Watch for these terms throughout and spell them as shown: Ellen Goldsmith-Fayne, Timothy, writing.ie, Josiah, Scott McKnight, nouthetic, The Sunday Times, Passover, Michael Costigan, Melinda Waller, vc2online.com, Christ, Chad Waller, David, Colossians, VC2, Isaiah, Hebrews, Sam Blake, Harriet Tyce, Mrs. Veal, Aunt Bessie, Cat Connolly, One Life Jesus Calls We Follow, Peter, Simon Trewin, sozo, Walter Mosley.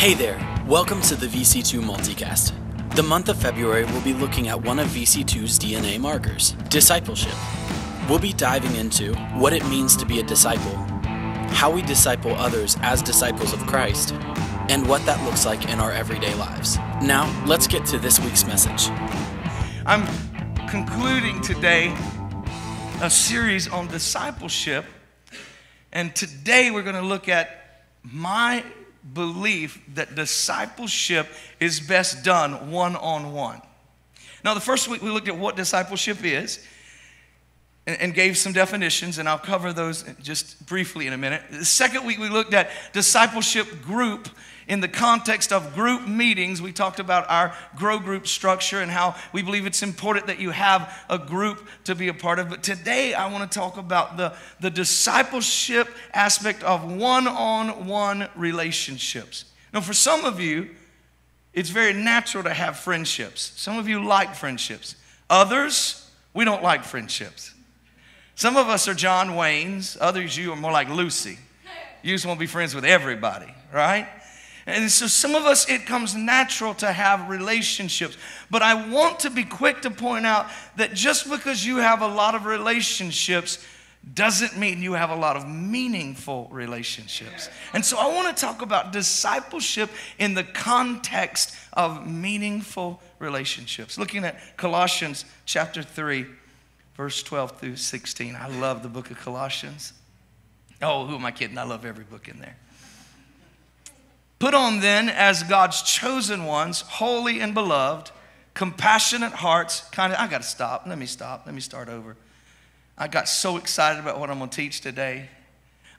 Hey there, welcome to the VC2 Multicast. The month of February will be looking at one of VC2's DNA markers, discipleship. We'll be diving into what it means to be a disciple, how we disciple others as disciples of Christ, and what that looks like in our everyday lives. Now, let's get to this week's message. I'm concluding today a series on discipleship, and today we're going to look at my belief that discipleship is best done one-on-one. Now, the first week we looked at what discipleship is and gave some definitions, and I'll cover those just briefly in a minute. The second week we looked at discipleship group in the context of group meetings. We talked about our grow group structure and how we believe it's important that you have a group to be a part of. But today I want to talk about the discipleship aspect of one-on-one relationships. Now, for some of you, it's very natural to have friendships. Some of you like friendships. Others, we don't like friendships. Some of us are John Waynes. Others, you are more like Lucy. You just want to be friends with everybody, right? And so some of us, it comes natural to have relationships. But I want to be quick to point out that just because you have a lot of relationships doesn't mean you have a lot of meaningful relationships. And so I want to talk about discipleship in the context of meaningful relationships. Looking at Colossians chapter 3. Verse 12 through 16. I love the book of Colossians. Oh, who am I kidding? I love every book in there. Put on then as God's chosen ones, holy and beloved, compassionate hearts, kind of, I got to stop. Let me start over. I got so excited about what I'm going to teach today.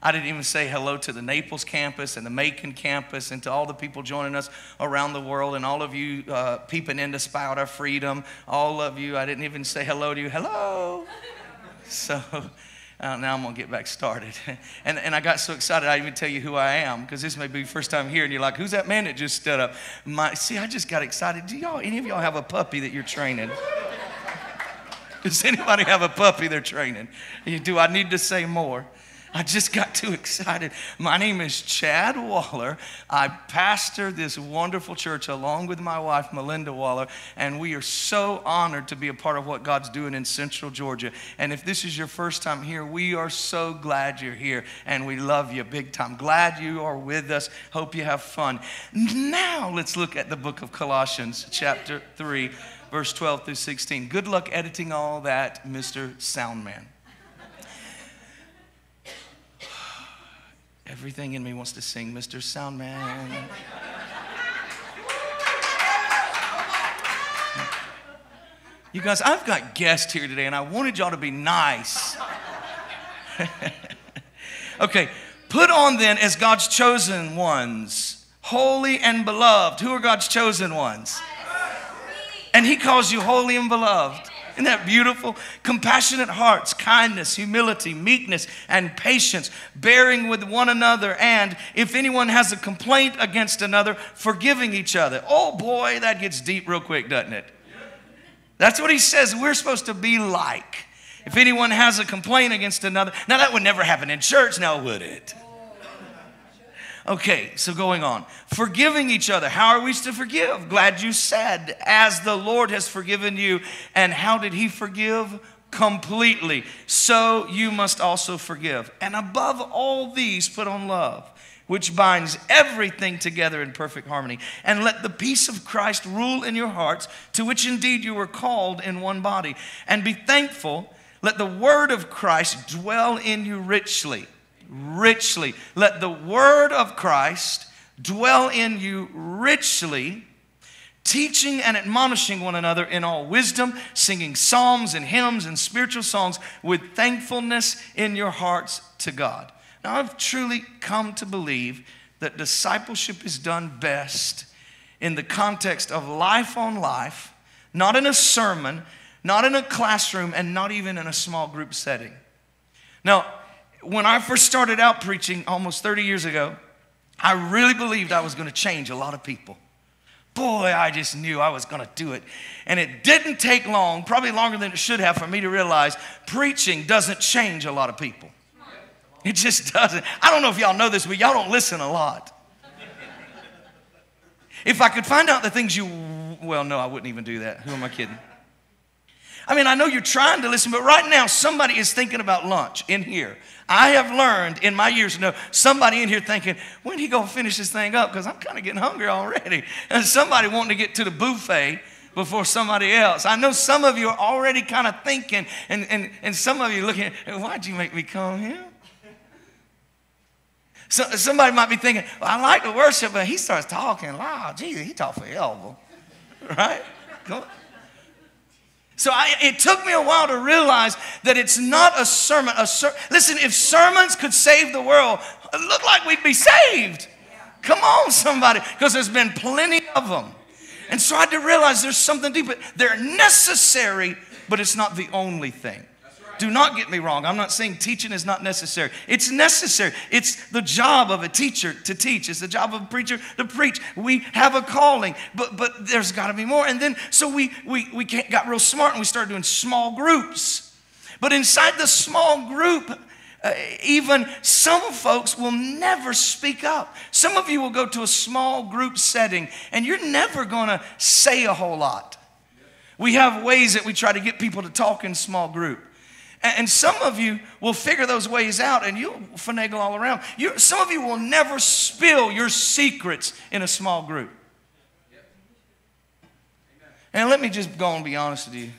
I didn't even say hello to the Naples campus and the Macon campus and to all the people joining us around the world and all of you peeping in to spout our freedom. All of you, I didn't even say hello to you. Hello. So now I'm going to get back started. And I got so excited I didn't even tell you who I am, because this may be your first time here and you're like, who's that man that just stood up? See, I just got excited. Do y'all, any of y'all have a puppy that you're training? Does anybody have a puppy they're training? Do I need to say more? I just got too excited. My name is Chad Waller. I pastor this wonderful church along with my wife, Melinda Waller, and we are so honored to be a part of what God's doing in Central Georgia. And if this is your first time here, we are so glad you're here, and we love you big time. Glad you are with us. Hope you have fun. Now let's look at the book of Colossians, chapter 3, verse 12 through 16. Good luck editing all that, Mr. Soundman. Everything in me wants to sing, Mr. Soundman. You guys, I've got guests here today, and I wanted y'all to be nice. Okay, put on then as God's chosen ones, holy and beloved. Who are God's chosen ones? And he calls you holy and beloved. Isn't that beautiful? Compassionate hearts, kindness, humility, meekness, and patience, bearing with one another, and if anyone has a complaint against another, forgiving each other. Oh boy, that gets deep real quick, doesn't it? That's what he says we're supposed to be like. If anyone has a complaint against another. Now that would never happen in church, now would it? Okay, so going on. Forgiving each other. How are we to forgive? Glad you said, as the Lord has forgiven you. And how did he forgive? Completely. So you must also forgive. And above all these, put on love, which binds everything together in perfect harmony. And let the peace of Christ rule in your hearts, to which indeed you were called in one body. And be thankful. Let the word of Christ dwell in you richly. Richly. Let the word of Christ dwell in you richly, teaching and admonishing one another in all wisdom, singing psalms and hymns and spiritual songs with thankfulness in your hearts to God. Now, I've truly come to believe that discipleship is done best in the context of life on life, not in a sermon, not in a classroom, and not even in a small group setting. Now, when I first started out preaching almost 30 years ago, I really believed I was going to change a lot of people. Boy, I just knew I was going to do it. And it didn't take long, probably longer than it should have, for me to realize preaching doesn't change a lot of people. It just doesn't. I don't know if y'all know this, but y'all don't listen a lot. If I could find out the things you, well, no, I wouldn't even do that. Who am I kidding? I mean, I know you're trying to listen, but right now somebody is thinking about lunch in here. I have learned in my years to know somebody in here thinking, when he going to finish this thing up? Because I'm kind of getting hungry already. And somebody wanting to get to the buffet before somebody else. I know some of you are already kind of thinking, and some of you looking, why'd you make me come here? So, somebody might be thinking, well, I like to worship, but he starts talking loud. Jesus, he talked forever, right? So it took me a while to realize that it's not a sermon. Listen, if sermons could save the world, it looked like we'd be saved. Yeah. Come on, somebody, because there's been plenty of them. And so I had to realize there's something deeper. They're necessary, but it's not the only thing. Do not get me wrong. I'm not saying teaching is not necessary. It's necessary. It's the job of a teacher to teach. It's the job of a preacher to preach. We have a calling, but there's got to be more. And then so we got real smart and we started doing small groups. But inside the small group, even some folks will never speak up. Some of you will go to a small group setting and you're never going to say a whole lot. We have ways that we try to get people to talk in small groups. And some of you will figure those ways out and you'll finagle all around. Some of you will never spill your secrets in a small group. Yep. And let me just go on and be honest with you.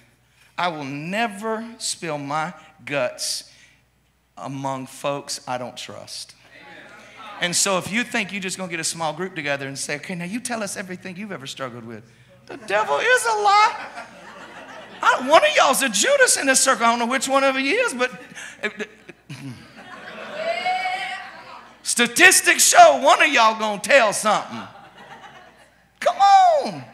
I will never spill my guts among folks I don't trust. Amen. And so if you think you're just going to get a small group together and say, okay, now you tell us everything you've ever struggled with. The devil is a lie. One of y'all's a Judas in this circle. I don't know which one of you is, but statistics show one of y'all gonna tell something. Come on.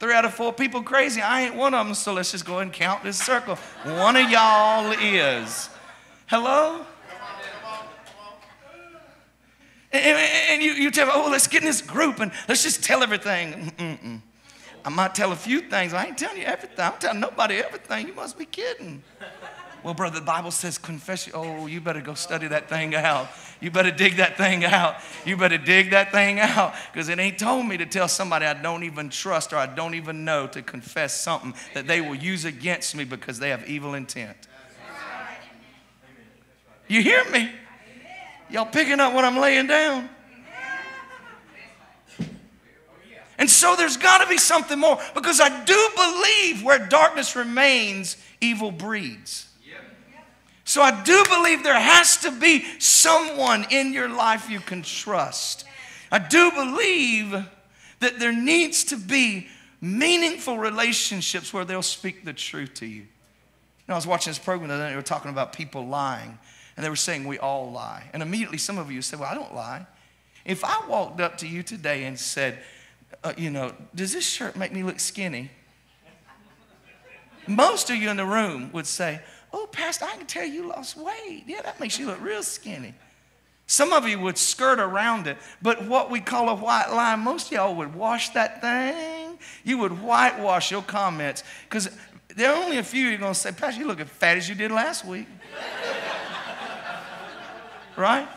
3 out of 4 people crazy. I ain't one of them, so let's just go ahead and count this circle. One of y'all is. Hello? And you tell me, oh, let's get in this group and let's just tell everything. Mm-mm. I might tell a few things. I ain't telling you everything. I'm telling nobody everything. You must be kidding. Well, brother, the Bible says confess. Oh, you better go study that thing out. You better dig that thing out. You better dig that thing out. Because it ain't told me to tell somebody I don't even trust or I don't even know to confess something that they will use against me because they have evil intent. You hear me? Y'all picking up what I'm laying down? And so there's got to be something more, because I do believe where darkness remains, evil breeds. Yep. So I do believe there has to be someone in your life you can trust. I do believe that there needs to be meaningful relationships where they'll speak the truth to you. You know, I was watching this program the other night, they were talking about people lying, and they were saying we all lie. And immediately some of you said, well, I don't lie. If I walked up to you today and said, you know, does this shirt make me look skinny? Most of you in the room would say, oh, Pastor, I can tell you lost weight. Yeah, that makes you look real skinny. Some of you would skirt around it, but what we call a white lie, most of y'all would wash that thing. You would whitewash your comments, because there are only a few you're going to say, Pastor, you look as fat as you did last week. Right?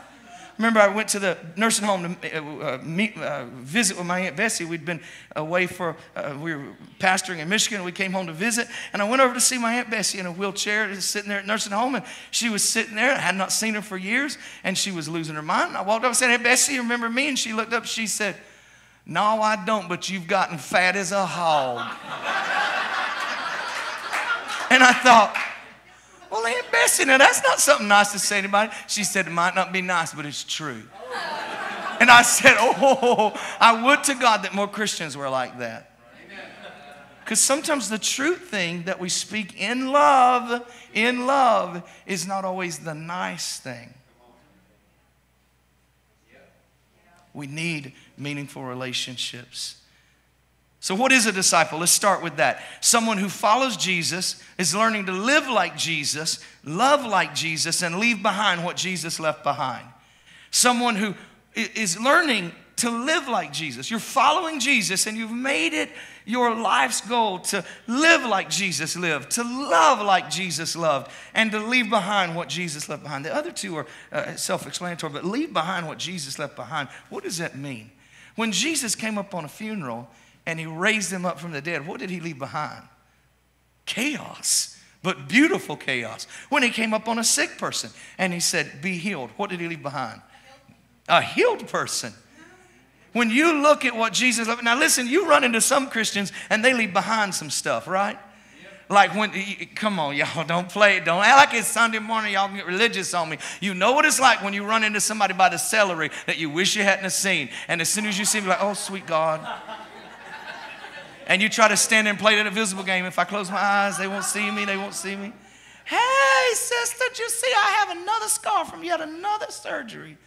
Remember, I went to the nursing home to visit with my Aunt Bessie. We'd been away for, we were pastoring in Michigan. We came home to visit, and I went over to see my Aunt Bessie in a wheelchair, just sitting there at nursing home, and she was sitting there. I had not seen her for years, and she was losing her mind. And I walked up and said, Aunt Bessie, you remember me? And she looked up, she said, no, I don't, but you've gotten fat as a hog. And I thought, well, Aunt Bessie, now that's not something nice to say to anybody. She said, it might not be nice, but it's true. And I said, oh, I would to God that more Christians were like that. Because sometimes the true thing that we speak in love, is not always the nice thing. We need meaningful relationships. So what is a disciple? Let's start with that. Someone who follows Jesus, is learning to live like Jesus, love like Jesus, and leave behind what Jesus left behind. Someone who is learning to live like Jesus. You're following Jesus and you've made it your life's goal to live like Jesus lived, to love like Jesus loved, and to leave behind what Jesus left behind. The other two are self-explanatory, but leave behind what Jesus left behind. What does that mean? When Jesus came up on a funeral and he raised them up from the dead, what did he leave behind? Chaos, but beautiful chaos. When he came up on a sick person and he said, be healed, what did he leave behind? A healed person. When you look at what Jesus left, now listen, you run into some Christians and they leave behind some stuff, right? Like when, come on, y'all, don't play it. Don't act like it's Sunday morning, y'all get religious on me. You know what it's like when you run into somebody by the celery that you wish you hadn't seen. And as soon as you see them, you're like, oh, sweet God. And you try to stand there and play that invisible game. If I close my eyes, they won't see me, they won't see me. Hey, sister, did you see I have another scar from yet another surgery?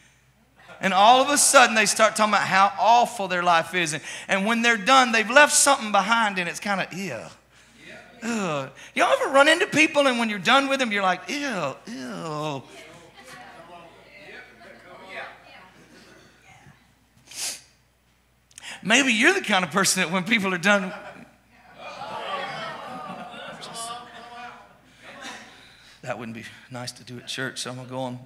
And all of a sudden, they start talking about how awful their life is. And when they're done, they've left something behind, and it's kind of, ew. Ugh. Y'all ever run into people and when you're done with them, you're like, ew, ew. Maybe you're the kind of person that when people are done. That wouldn't be nice to do at church, so I'm going to go on.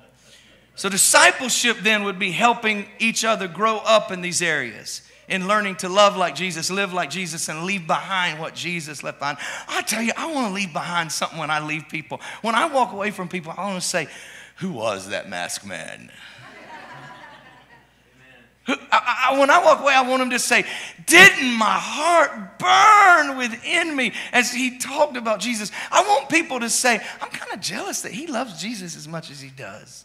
So discipleship then would be helping each other grow up in these areas. In learning to love like Jesus, live like Jesus, and leave behind what Jesus left behind. I tell you, I want to leave behind something when I leave people. When I walk away from people, I want to say, who was that masked man? When I walk away, I want them to say, didn't my heart burn within me as he talked about Jesus? I want people to say, I'm kind of jealous that he loves Jesus as much as he does.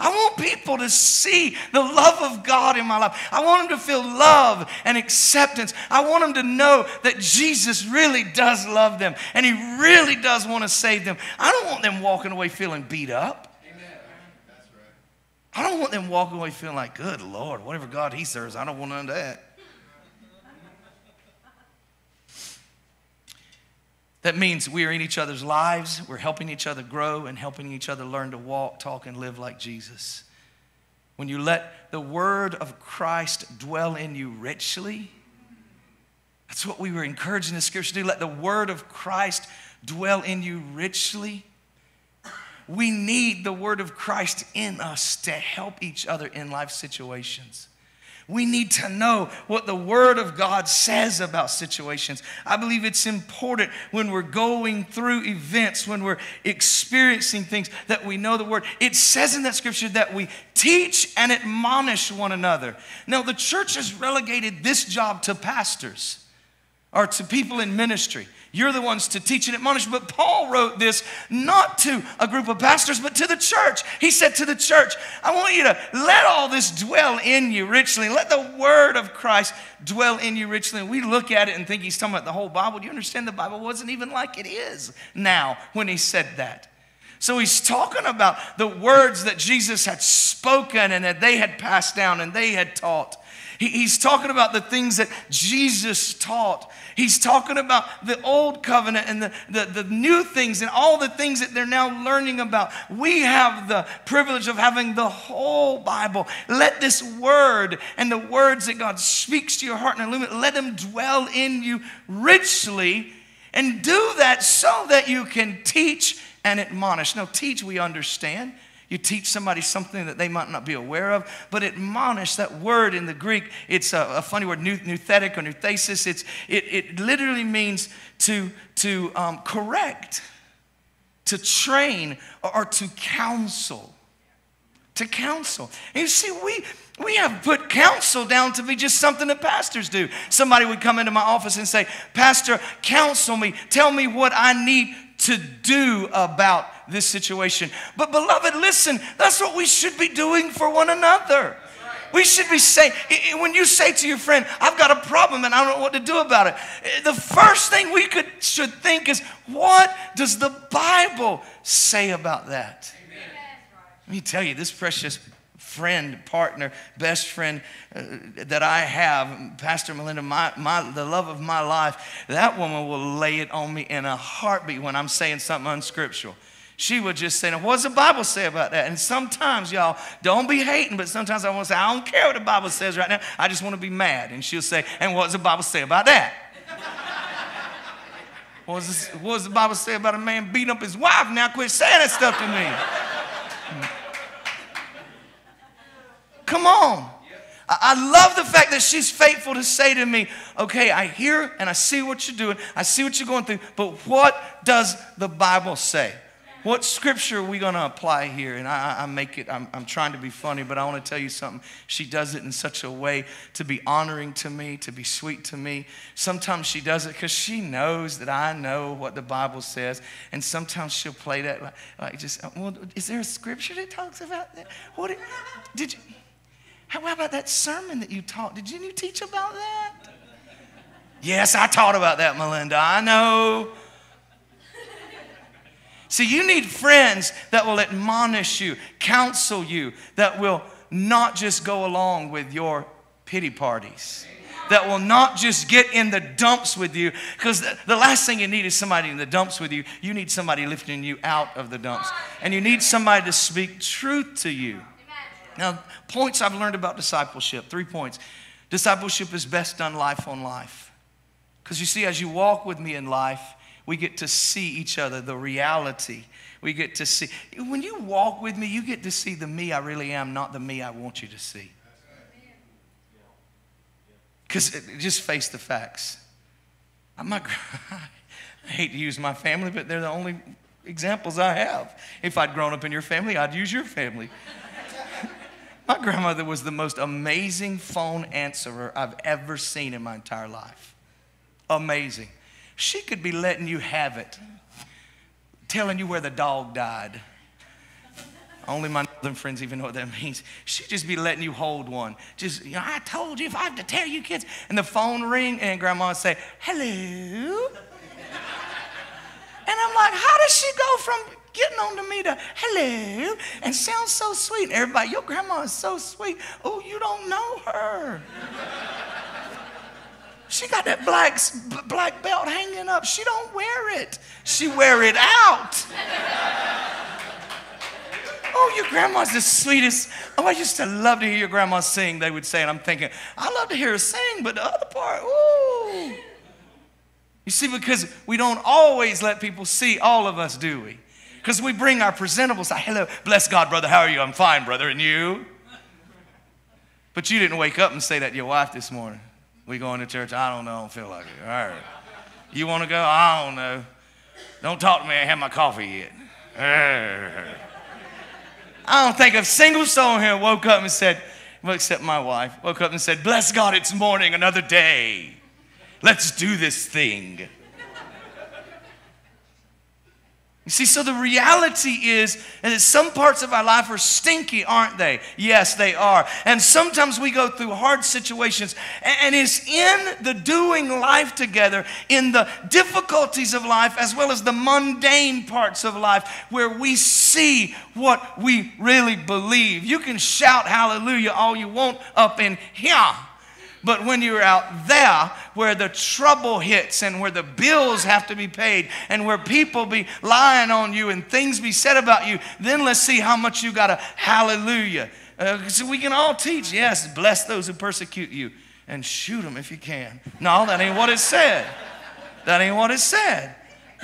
I want people to see the love of God in my life. I want them to feel love and acceptance. I want them to know that Jesus really does love them and he really does want to save them. I don't want them walking away feeling beat up. Amen. That's right. I don't want them walking away feeling like, good Lord, whatever God he serves, I don't want none of that. That means we are in each other's lives, we're helping each other grow and helping each other learn to walk, talk, and live like Jesus. When you let the word of Christ dwell in you richly, that's what we were encouraging the scripture to do. Let the word of Christ dwell in you richly. We need the word of Christ in us to help each other in life situations. We need to know what the Word of God says about situations. I believe it's important when we're going through events, when we're experiencing things, that we know the Word. It says in that scripture that we teach and admonish one another. Now, the church has relegated this job to pastors or to people in ministry. You're the ones to teach and admonish. But Paul wrote this not to a group of pastors, but to the church. He said to the church, I want you to let all this dwell in you richly. Let the word of Christ dwell in you richly. And we look at it and think he's talking about the whole Bible. Do you understand the Bible wasn't even like it is now when he said that? So he's talking about the words that Jesus had spoken and that they had passed down and they had taught. He's talking about the things that Jesus taught. He's talking about the old covenant and the new things and all the things that they're now learning about. We have the privilege of having the whole Bible. Let this word and the words that God speaks to your heart and illuminate, let them dwell in you richly, and do that so that you can teach and admonish. Now, teach, we understand. You teach somebody something that they might not be aware of, but admonish, that word in the Greek, it's a funny word, nouthetic or nouthesis. It literally means to correct, to train, or to counsel. To counsel. And you see, we have put counsel down to be just something that pastors do. Somebody would come into my office and say, Pastor, counsel me. Tell me what I need to do about this situation. But beloved, listen, that's what we should be doing for one another. We should be saying, when you say to your friend, I've got a problem and I don't know what to do about it, the first thing we should think is, what does the Bible say about that? Amen. Let me tell you, this precious friend, partner, best friend that I have, Pastor Melinda, the love of my life, that woman will lay it on me in a heartbeat when I'm saying something unscriptural. She would just say, now, what does the Bible say about that? And sometimes, y'all, don't be hating, but sometimes I want to say, I don't care what the Bible says right now. I just want to be mad. And she'll say, and what does the Bible say about that? What does the Bible say about a man beating up his wife? Now quit saying that stuff to me. Come on. I love the fact that she's faithful to say to me, okay, I hear and I see what you're doing. I see what you're going through. But what does the Bible say? What scripture are we going to apply here? And I'm trying to be funny, but I want to tell you something. She does it in such a way to be honoring to me, to be sweet to me. Sometimes she does it because she knows that I know what the Bible says. And sometimes she'll play that like just, well, is there a scripture that talks about that? What did you, how about that sermon that you taught? Didn't you teach about that? Yes, I taught about that, Melinda. I know. See, you need friends that will admonish you, counsel you, that will not just go along with your pity parties, that will not just get in the dumps with you, because the last thing you need is somebody in the dumps with you. You need somebody lifting you out of the dumps, and you need somebody to speak truth to you. Now, points I've learned about discipleship, 3 points. Discipleship is best done life on life, because you see, as you walk with me in life, we get to see each other, the reality. We get to see. When you walk with me, you get to see the me I really am, not the me I want you to see. Because just face the facts. I hate to use my family, but they're the only examples I have. If I'd grown up in your family, I'd use your family. My grandmother was the most amazing phone answerer I've ever seen in my entire life. Amazing. She could be letting you have it, telling you where the dog died. Only my northern friends even know what that means. She'd just be letting you hold one. Just, you know, I told you if I had to tell you kids. And the phone ring and Grandma would say, hello. And I'm like, how does she go from getting on to me to hello and sounds so sweet? Everybody, your grandma is so sweet. Oh, you don't know her. She got that black belt hanging up. She don't wear it. She wear it out. Oh, your grandma's the sweetest. Oh, I used to love to hear your grandma sing, they would say. And I'm thinking, I love to hear her sing, but the other part, ooh. You see, because we don't always let people see all of us, do we? Because we bring our presentable side. Hello, bless God, brother. How are you? I'm fine, brother. And you? But you didn't wake up and say that to your wife this morning. We going to church? I don't know. I don't feel like it. All right. You want to go? I don't know. Don't talk to me. I ain't had my coffee yet. I don't think a single soul here woke up and said, well, except my wife, woke up and said, bless God, it's morning, another day. Let's do this thing. You see, so the reality is that some parts of our life are stinky, aren't they? Yes, they are. And sometimes we go through hard situations, and it's in the doing life together, in the difficulties of life, as well as the mundane parts of life, where we see what we really believe. You can shout hallelujah all you want up in here. But when you're out there where the trouble hits and where the bills have to be paid and where people be lying on you and things be said about you, then let's see how much you got a hallelujah. So we can all teach, yes, bless those who persecute you and shoot them if you can. No, that ain't what it said. That ain't what it said.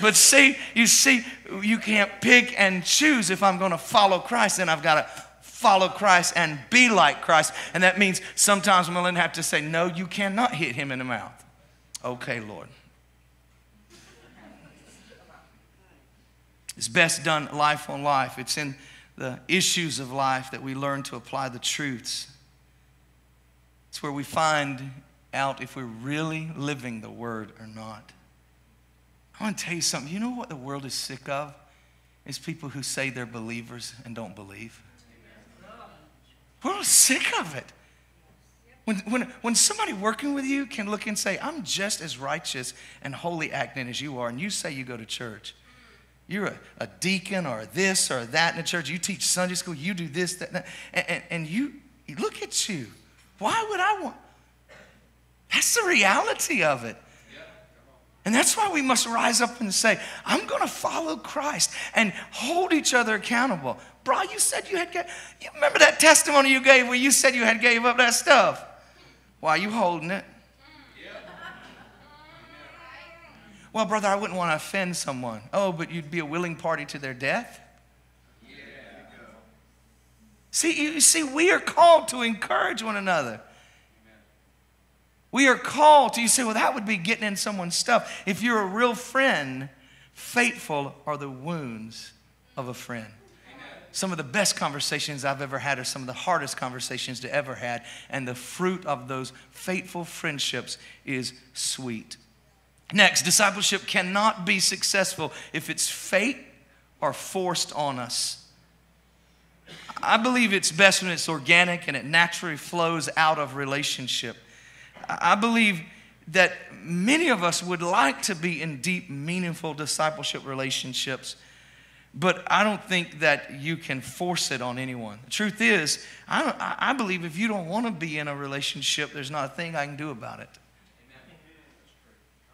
But see, you can't pick and choose. If I'm going to follow Christ, then I've got to follow Christ and be like Christ. And that means sometimes Melinda have to say, no, you cannot hit him in the mouth. Okay, Lord. It's best done life on life. It's in the issues of life that we learn to apply the truths. It's where we find out if we're really living the word or not. I want to tell you something. You know what the world is sick of? It's people who say they're believers and don't believe. We're all sick of it. When somebody working with you can look and say, I'm just as righteous and holy acting as you are, and you say you go to church. You're a deacon or this or that in the church. You teach Sunday school. You do this, that, that. And you look at you. Why would I want? That's the reality of it. And that's why we must rise up and say, I'm going to follow Christ and hold each other accountable. Bro, you said you had, you remember that testimony you gave where you said you had gave up that stuff? Why are you holding it? Yeah. Well, brother, I wouldn't want to offend someone. Oh, but you'd be a willing party to their death? Yeah. See, we are called to encourage one another. We are called to, you say, well, that would be getting in someone's stuff. If you're a real friend, faithful are the wounds of a friend. Some of the best conversations I've ever had are some of the hardest conversations to ever had. And the fruit of those faithful friendships is sweet. Next, discipleship cannot be successful if it's fate or forced on us. I believe it's best when it's organic and it naturally flows out of relationship. I believe that many of us would like to be in deep, meaningful discipleship relationships, but I don't think that you can force it on anyone. The truth is, I believe if you don't want to be in a relationship, there's not a thing I can do about it.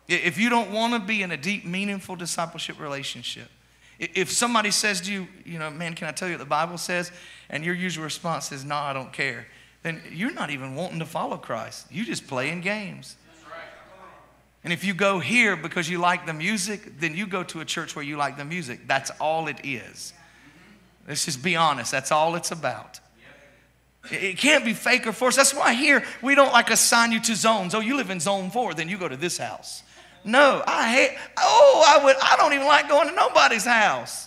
If you don't want to be in a deep, meaningful discipleship relationship, if somebody says to you, you know, man, can I tell you what the Bible says? And your usual response is, no, I don't care. Then you're not even wanting to follow Christ. You're just playing games. And if you go here because you like the music, then you go to a church where you like the music. That's all it is. Let's just be honest. That's all it's about. It can't be fake or forced. That's why here we don't like assign you to zones. Oh, you live in zone 4, then you go to this house. No, I don't even like going to nobody's house.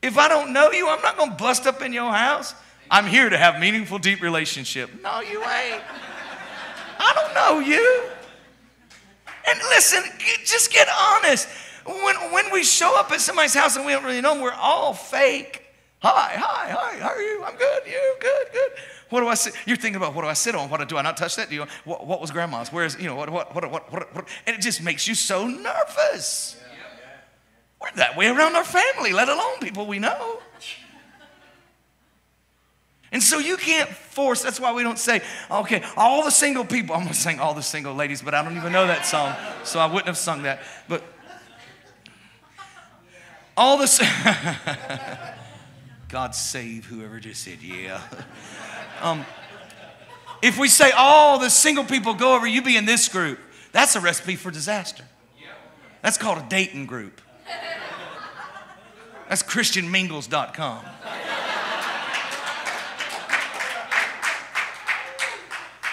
If I don't know you, I'm not going to bust up in your house. I'm here to have meaningful, deep relationship. No, you ain't. I don't know you. And listen, just get honest. When we show up at somebody's house and we don't really know them, we're all fake. Hi, how are you? I'm good, you? Good. What do I sit? You're thinking about what do I sit on? What do I not touch that? Do you? What was grandma's? Where's, you know, what? And it just makes you so nervous. Yeah. We're that way around our family, let alone people we know. And so you can't force, that's why we don't say, okay, all the single people, I'm going to sing all the single ladies, but I don't even know that song, so I wouldn't have sung that. But all the, God save whoever just said, yeah. If we say all the single people go over, you be in this group, that's a recipe for disaster. That's called a dating group. That's christianmingles.com.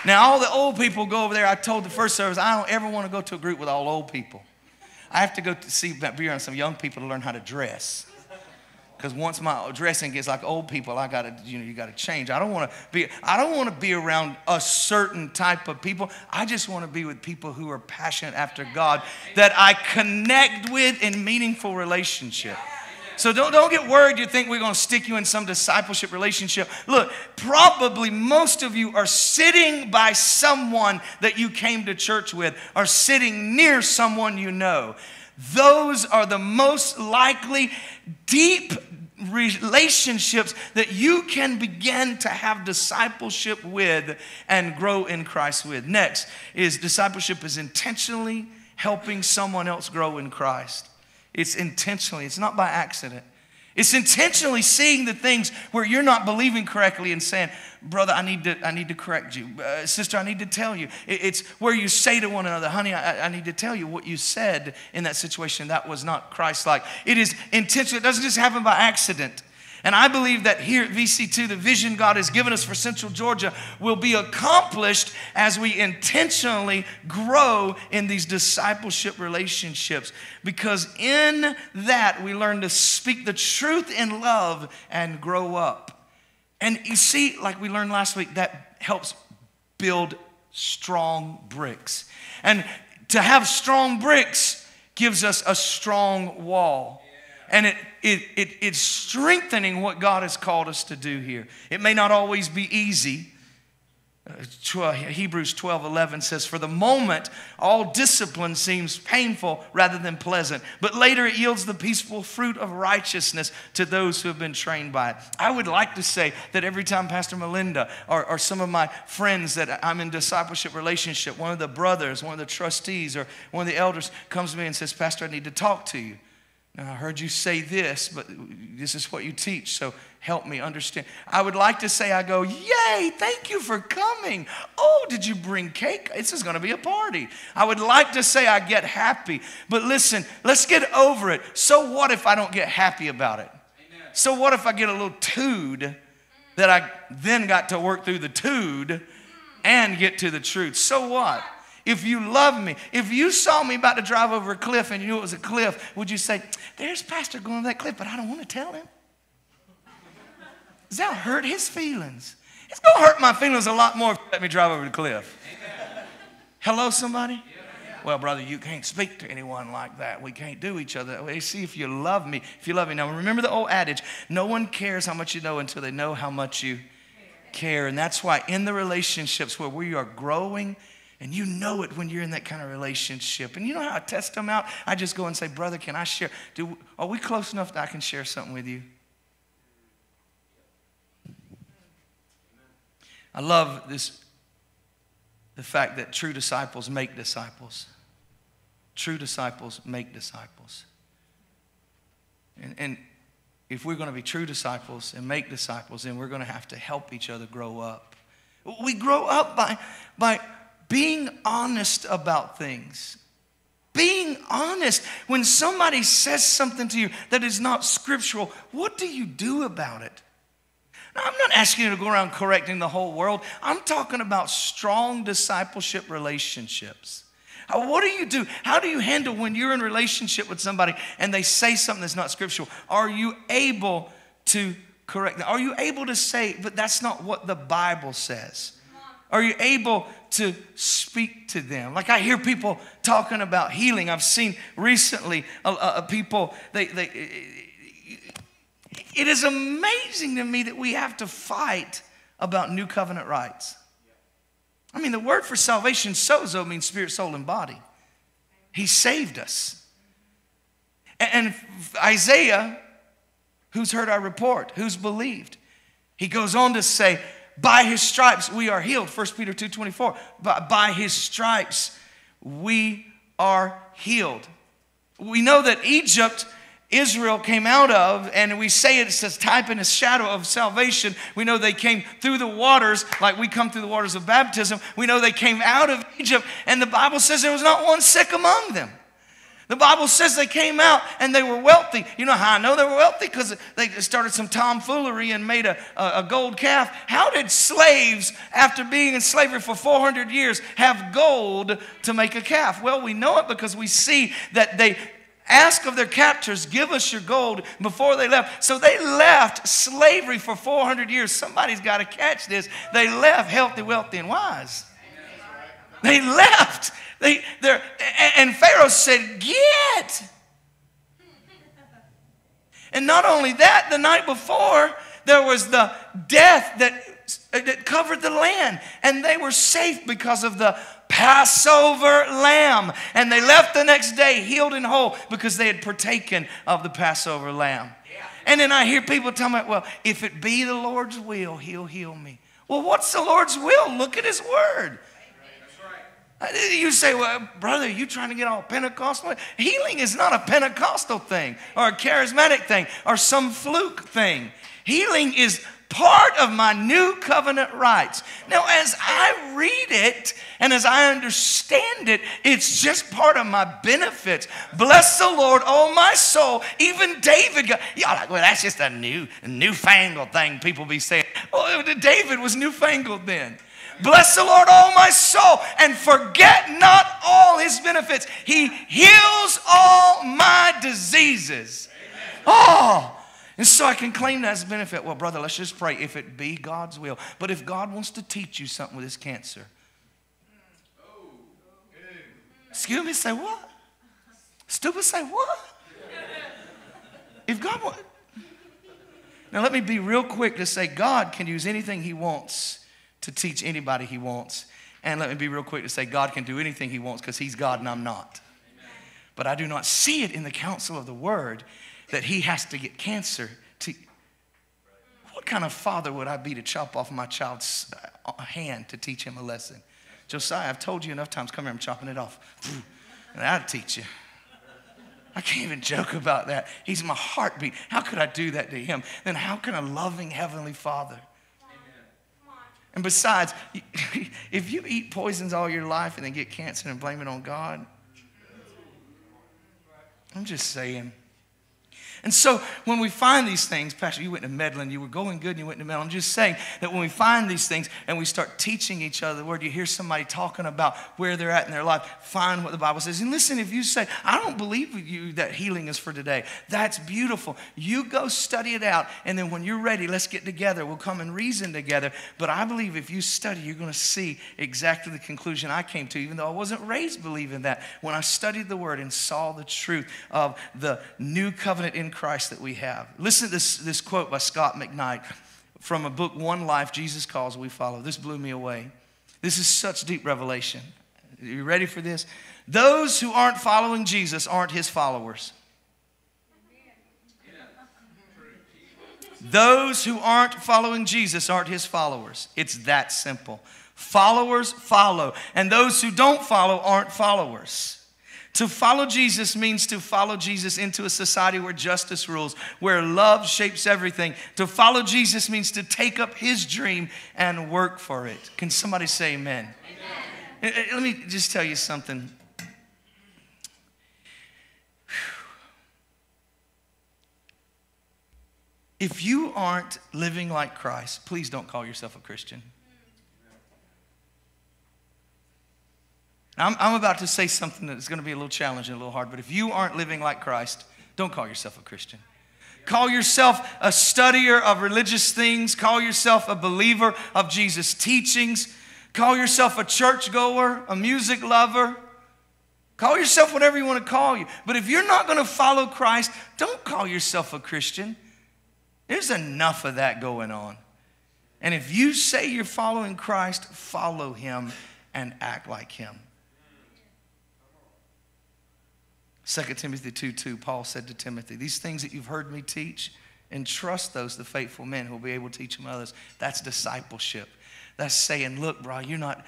Now, all the old people go over there. I told the first service, I don't ever want to go to a group with all old people. I have to go to see be around some young people to learn how to dress. Because once my dressing gets like old people, I gotta, you know, you gotta change. I don't want to be around a certain type of people. I just want to be with people who are passionate after God that I connect with in meaningful relationship. So don't get worried you think we're going to stick you in some discipleship relationship. Look, probably most of you are sitting by someone that you came to church with or sitting near someone you know. Those are the most likely deep relationships that you can begin to have discipleship with and grow in Christ with. Next is discipleship is intentionally helping someone else grow in Christ. It's intentionally, it's not by accident. It's intentionally seeing the things where you're not believing correctly and saying, brother, I need to correct you. Sister, I need to tell you. It's where you say to one another, honey, I need to tell you what you said in that situation. That was not Christ-like. It is intentional. It doesn't just happen by accident. And I believe that here at VC2, the vision God has given us for Central Georgia will be accomplished as we intentionally grow in these discipleship relationships. Because in that, we learn to speak the truth in love and grow up. And you see, like we learned last week, that helps build strong bricks. And to have strong bricks gives us a strong wall. And it's strengthening what God has called us to do here. It may not always be easy. Hebrews 12:11 says, for the moment, all discipline seems painful rather than pleasant. But later it yields the peaceful fruit of righteousness to those who have been trained by it. I would like to say that every time Pastor Melinda or some of my friends that I'm in discipleship relationship, one of the brothers, one of the trustees, or one of the elders comes to me and says, Pastor, I need to talk to you. Now, I heard you say this, but this is what you teach, so help me understand. I would like to say I go, yay, thank you for coming. Oh, did you bring cake? This is going to be a party. I would like to say I get happy, but listen, let's get over it. So what if I don't get happy about it? Amen. So what if I get a little tood that I then got to work through the tood and get to the truth. So what? If you love me, if you saw me about to drive over a cliff and you knew it was a cliff, would you say, there's Pastor going over that cliff, but I don't want to tell him? That'll hurt his feelings. It's going to hurt my feelings a lot more if you let me drive over the cliff. Amen. Hello, somebody? Yeah. Well, brother, you can't speak to anyone like that. We can't do each other that way. See, if you love me, if you love me. Now, remember the old adage, no one cares how much you know until they know how much you care. And that's why in the relationships where we are growing, and you know it when you're in that kind of relationship. And you know how I test them out? I just go and say, brother, can I share? Are we close enough that I can share something with you? I love this, the fact that true disciples make disciples. True disciples make disciples. And if we're going to be true disciples and make disciples, then we're going to have to help each other grow up. We grow up by being honest about things. Being honest. When somebody says something to you that is not scriptural, what do you do about it? Now, I'm not asking you to go around correcting the whole world. I'm talking about strong discipleship relationships. What do you do? How do you handle when you're in a relationship with somebody and they say something that's not scriptural? Are you able to correct them? Are you able to say, but that's not what the Bible says? Are you able to speak to them? Like I hear people talking about healing. I've seen recently people, it is amazing to me that we have to fight about new covenant rights. I mean, the word for salvation, sozo, means spirit, soul, and body. He saved us. And Isaiah, who's heard our report, who's believed, he goes on to say, by his stripes we are healed. 1 Peter 2:24. By his stripes we are healed. We know that Egypt, Israel came out of, and we say it says type in a shadow of salvation. We know they came through the waters, like we come through the waters of baptism. We know they came out of Egypt, and the Bible says there was not one sick among them. The Bible says they came out and they were wealthy. You know how I know they were wealthy? Because they started some tomfoolery and made a gold calf. How did slaves, after being in slavery for 400 years, have gold to make a calf? Well, we know it because we see that they ask of their captors, give us your gold, before they left. So they left slavery for 400 years. Somebody's got to catch this. They left healthy, wealthy, and wise. They left. And Pharaoh said, get. And not only that, the night before, there was the death that covered the land. And they were safe because of the Passover lamb. And they left the next day healed and whole because they had partaken of the Passover lamb. Yeah. And then I hear people tell me, well, if it be the Lord's will, he'll heal me. Well, what's the Lord's will? Look at his word. You say, well, brother, you trying to get all Pentecostal? Healing is not a Pentecostal thing or a charismatic thing or some fluke thing. Healing is part of my new covenant rights. Now, as I read it and as I understand it, it's just part of my benefits. Bless the Lord, oh my soul. Even David got, y'all like, well, that's just a newfangled thing people be saying. Well, David was newfangled then. Bless the Lord, oh my soul, and forget not all his benefits. He heals all my diseases. Amen. Oh, and so I can claim that as a benefit. Well, brother, let's just pray if it be God's will. But if God wants to teach you something with his cancer. Excuse me, say what? Stupid, say what? If God wants. Now let me be real quick to say God can use anything he wants to teach anybody he wants. And let me be real quick to say God can do anything he wants because he's God and I'm not. Amen. But I do not see it in the counsel of the word that he has to get cancer. What kind of father would I be to chop off my child's hand to teach him a lesson? Josiah, I've told you enough times, come here, I'm chopping it off. And I'll teach you. I can't even joke about that. He's my heartbeat. How could I do that to him? Then how can a loving heavenly father? And besides, if you eat poisons all your life and then get cancer and blame it on God, I'm just saying. And so when we find these things, Pastor, you went to Medlin, you were going good and you went to Medlin. I'm just saying that when we find these things and we start teaching each other the word, you hear somebody talking about where they're at in their life, find what the Bible says. And listen, if you say, I don't believe with you that healing is for today, that's beautiful. You go study it out, and then when you're ready, let's get together. We'll come and reason together. But I believe if you study, you're going to see exactly the conclusion I came to, even though I wasn't raised believing that. When I studied the word and saw the truth of the new covenant in Christ that we have. Listen to this quote by Scott McKnight from a book, One Life Jesus Calls We Follow. This blew me away. This is such deep revelation. Are you ready for this? Those who aren't following Jesus aren't his followers. Those who aren't following Jesus aren't his followers. It's that simple. Followers follow, and those who don't follow aren't followers. To follow Jesus means to follow Jesus into a society where justice rules, where love shapes everything. To follow Jesus means to take up his dream and work for it. Can somebody say amen? Amen. Let me just tell you something. If you aren't living like Christ, please don't call yourself a Christian. I'm about to say something that's going to be a little challenging, a little hard, but if you aren't living like Christ, don't call yourself a Christian. Call yourself a studier of religious things. Call yourself a believer of Jesus' teachings. Call yourself a churchgoer, a music lover. Call yourself whatever you want to call you. But if you're not going to follow Christ, don't call yourself a Christian. There's enough of that going on. And if you say you're following Christ, follow him and act like him. 2 Timothy 2:2, Paul said to Timothy, these things that you've heard me teach, entrust those to faithful men who will be able to teach them others. That's discipleship. That's saying, look, bro, you're not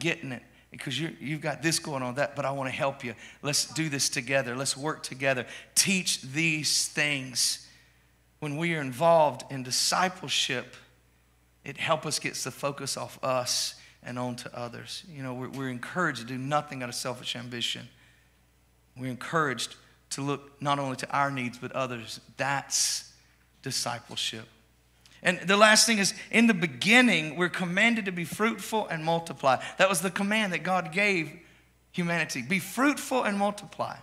getting it because you've got this going on, that, but I want to help you. Let's do this together. Let's work together. Teach these things. When we are involved in discipleship, it helps us get the focus off us and on to others. You know, we're encouraged to do nothing out of selfish ambition. We're encouraged to look not only to our needs, but others. That's discipleship. And the last thing is, in the beginning, we're commanded to be fruitful and multiply. That was the command that God gave humanity. Be fruitful and multiply.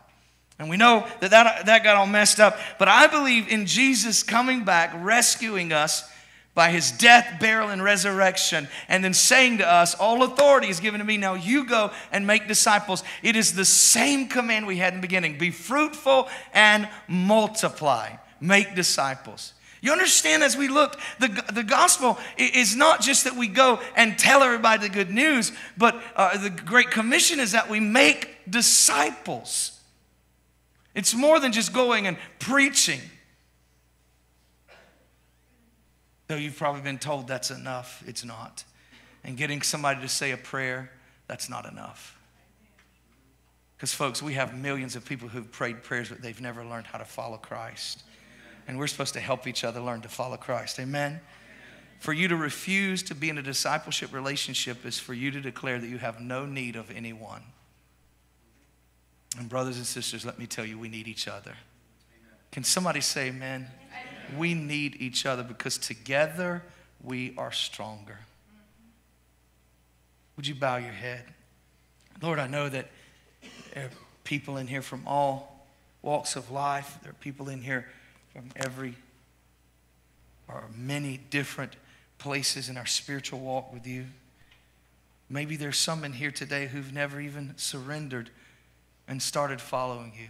And we know that that got all messed up. But I believe in Jesus coming back, rescuing us by his death, burial, and resurrection, and then saying to us, all authority is given to me. Now you go and make disciples. It is the same command we had in the beginning. Be fruitful and multiply. Make disciples. You understand, as we looked, the gospel is not just that we go and tell everybody the good news, but the Great Commission is that we make disciples. It's more than just going and preaching. Though you've probably been told that's enough, it's not. And getting somebody to say a prayer, that's not enough. Because, folks, we have millions of people who've prayed prayers, but they've never learned how to follow Christ. And we're supposed to help each other learn to follow Christ. Amen? For you to refuse to be in a discipleship relationship is for you to declare that you have no need of anyone. And brothers and sisters, let me tell you, we need each other. Can somebody say amen? Amen. We need each other because together we are stronger. Would you bow your head? Lord, I know that there are people in here from all walks of life. There are people in here from many different places in our spiritual walk with you. Maybe there's some in here today who've never even surrendered and started following you.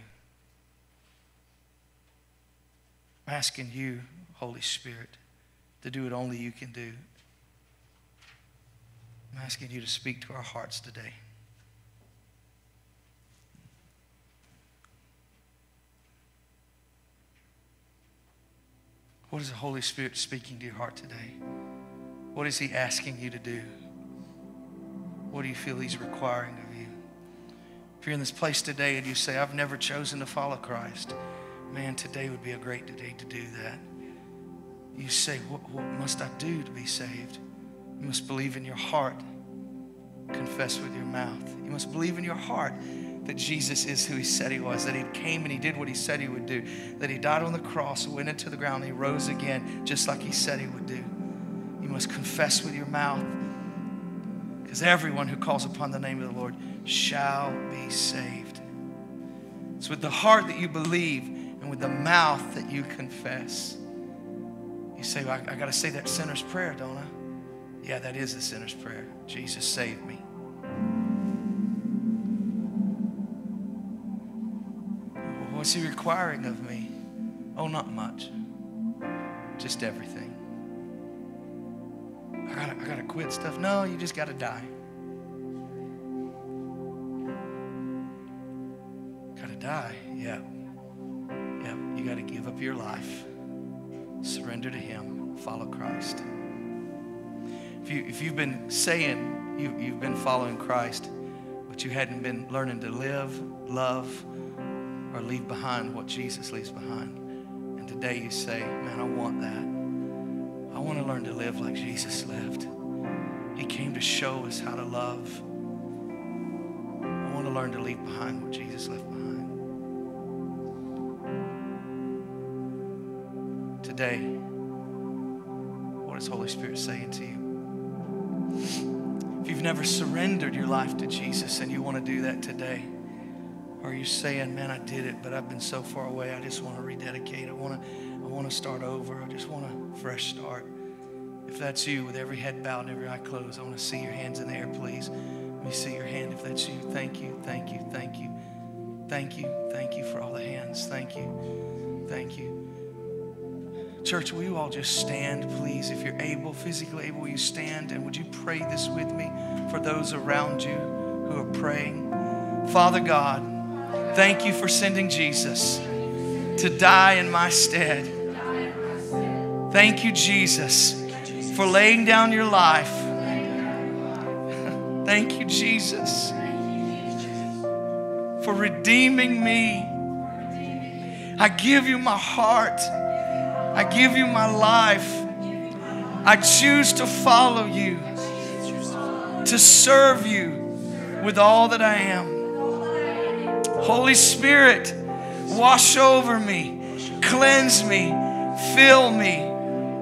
I'm asking you, Holy Spirit, to do what only you can do. I'm asking you to speak to our hearts today. What is the Holy Spirit speaking to your heart today? What is he asking you to do? What do you feel he's requiring of you? If you're in this place today and you say, I've never chosen to follow Christ, man, today would be a great day to do that. You say, what must I do to be saved? You must believe in your heart, confess with your mouth. You must believe in your heart that Jesus is who he said he was, that he came and he did what he said he would do, that he died on the cross, went into the ground, and he rose again just like he said he would do. You must confess with your mouth, because everyone who calls upon the name of the Lord shall be saved. It's with the heart that you believe and with the mouth that you confess. You say, well, I got to say that sinner's prayer, don't I? Yeah, that is the sinner's prayer. Jesus, save me. What's he requiring of me? Oh, not much. Just everything. I gotta quit stuff. No, you just gotta die. Gotta die, yeah. Yeah, you gotta give up your life. Surrender to him. Follow Christ. If you've been saying you've been following Christ, but you hadn't been learning to live, love, or leave behind what Jesus leaves behind. And today you say, man, I want that. I want to learn to live like Jesus lived. He came to show us how to love. I want to learn to leave behind what Jesus left behind. Today, what is Holy Spirit saying to you? If you've never surrendered your life to Jesus and you want to do that today, or you're saying, man, I did it, but I've been so far away. I just want to rededicate. I want to start over. I just want a fresh start. If that's you, with every head bowed and every eye closed, I want to see your hands in the air, please. Let me see your hand if that's you. Thank you, thank you, thank you. Thank you, thank you for all the hands. Thank you, thank you. Church, will you all just stand, please? If you're able, physically able, will you stand? And would you pray this with me for those around you who are praying? Father God, thank you for sending Jesus to die in my stead. Thank you, Jesus, for laying down your life. Thank you, Jesus, for redeeming me. I give you my heart. I give you my life. I choose to follow you, to serve you with all that I am. Holy Spirit, wash over me, cleanse me, fill me.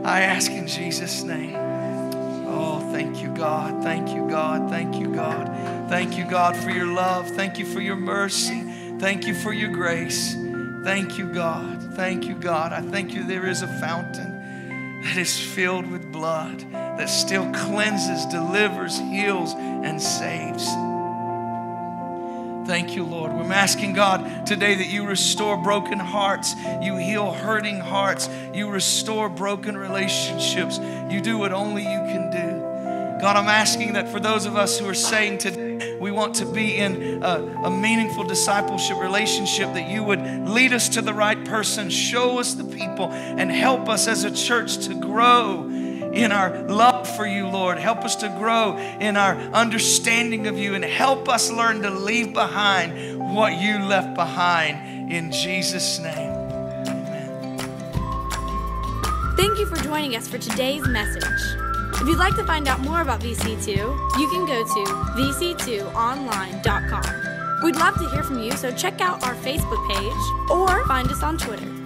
I ask in Jesus' name. Oh, thank you, God. Thank you, God. Thank you, God. Thank you, God, for your love. Thank you for your mercy. Thank you for your grace. Thank you, God. Thank you, God. I thank you there is a fountain that is filled with blood that still cleanses, delivers, heals, and saves. Thank you, Lord. We're asking, God, today that you restore broken hearts. You heal hurting hearts. You restore broken relationships. You do what only you can do. God, I'm asking that for those of us who are saying today we want to be in a meaningful discipleship relationship, that you would lead us to the right person, show us the people, and help us as a church to grow in our love for you, Lord. Help us to grow in our understanding of you, and help us learn to leave behind what you left behind. In Jesus' name, amen. Thank you for joining us for today's message. If you'd like to find out more about VC2, you can go to vc2online.com. We'd love to hear from you, so check out our Facebook page or find us on Twitter.